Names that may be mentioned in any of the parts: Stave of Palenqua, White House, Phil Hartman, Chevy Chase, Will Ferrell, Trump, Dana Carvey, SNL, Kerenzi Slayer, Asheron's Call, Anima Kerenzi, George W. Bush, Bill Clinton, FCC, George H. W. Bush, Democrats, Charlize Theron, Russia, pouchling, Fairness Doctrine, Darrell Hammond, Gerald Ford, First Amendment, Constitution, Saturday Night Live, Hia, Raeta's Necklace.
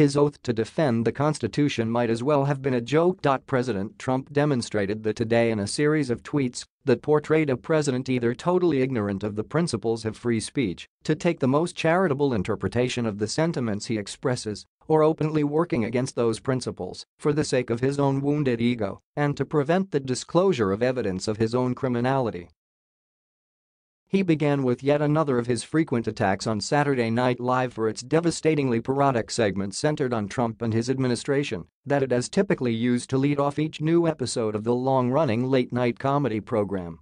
His oath to defend the Constitution might as well have been a joke. President Trump demonstrated that today in a series of tweets that portrayed a president either totally ignorant of the principles of free speech, to take the most charitable interpretation of the sentiments he expresses, or openly working against those principles for the sake of his own wounded ego and to prevent the disclosure of evidence of his own criminality. He began with yet another of his frequent attacks on Saturday Night Live for its devastatingly parodic segment centered on Trump and his administration that it has typically used to lead off each new episode of the long-running late-night comedy program.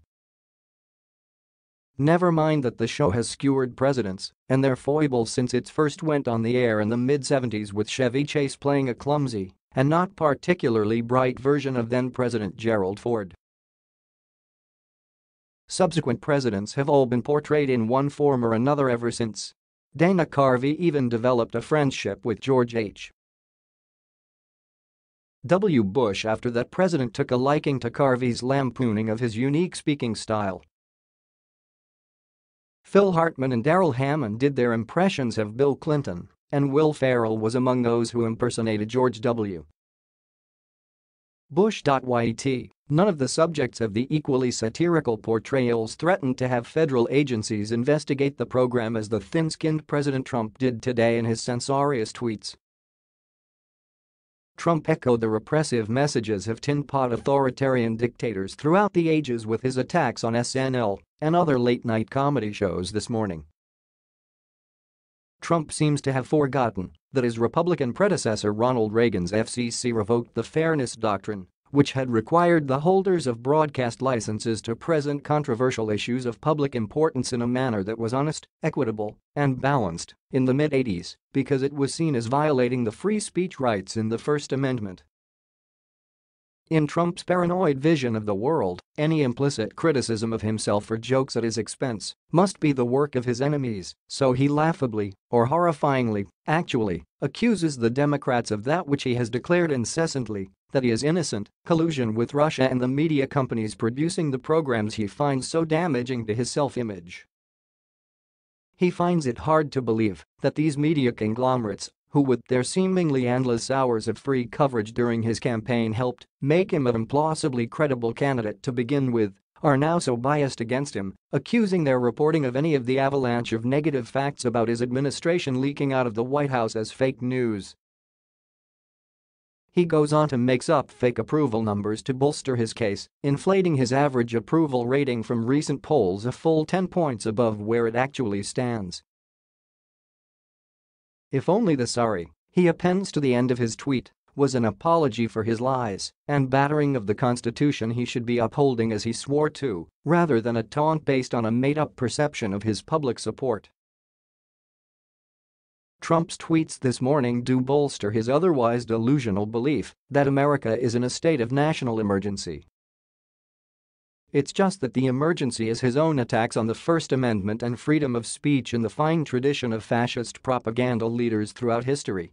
Never mind that the show has skewered presidents and their foibles since it first went on the air in the mid-70s, with Chevy Chase playing a clumsy and not particularly bright version of then-President Gerald Ford. Subsequent presidents have all been portrayed in one form or another ever since. Dana Carvey even developed a friendship with George H. W. Bush after that president took a liking to Carvey's lampooning of his unique speaking style. Phil Hartman and Darrell Hammond did their impressions of Bill Clinton, and Will Ferrell was among those who impersonated George W. Bush. Yet none of the subjects of the equally satirical portrayals threatened to have federal agencies investigate the program as the thin-skinned President Trump did today in his censorious tweets. Trump echoed the repressive messages of tin-pot authoritarian dictators throughout the ages with his attacks on SNL and other late-night comedy shows this morning. Trump seems to have forgotten that his Republican predecessor Ronald Reagan's FCC revoked the Fairness Doctrine, which had required the holders of broadcast licenses to present controversial issues of public importance in a manner that was honest, equitable, and balanced in the mid-80s because it was seen as violating the free speech rights in the First Amendment. In Trump's paranoid vision of the world, any implicit criticism of himself or jokes at his expense must be the work of his enemies, so he laughably, or horrifyingly, actually, accuses the Democrats of that which he has declared incessantly, that he is innocent, collusion with Russia and the media companies producing the programs he finds so damaging to his self-image. He finds it hard to believe that these media conglomerates, who with their seemingly endless hours of free coverage during his campaign helped make him an implausibly credible candidate to begin with, are now so biased against him, accusing their reporting of any of the avalanche of negative facts about his administration leaking out of the White House as fake news. He goes on to mix up fake approval numbers to bolster his case, inflating his average approval rating from recent polls a full 10 points above where it actually stands. If only the sorry he appends to the end of his tweet was an apology for his lies and battering of the Constitution he should be upholding as he swore to, rather than a taunt based on a made-up perception of his public support. Trump's tweets this morning do bolster his otherwise delusional belief that America is in a state of national emergency. It's just that the emergency is his own attacks on the First Amendment and freedom of speech in the fine tradition of fascist propaganda leaders throughout history,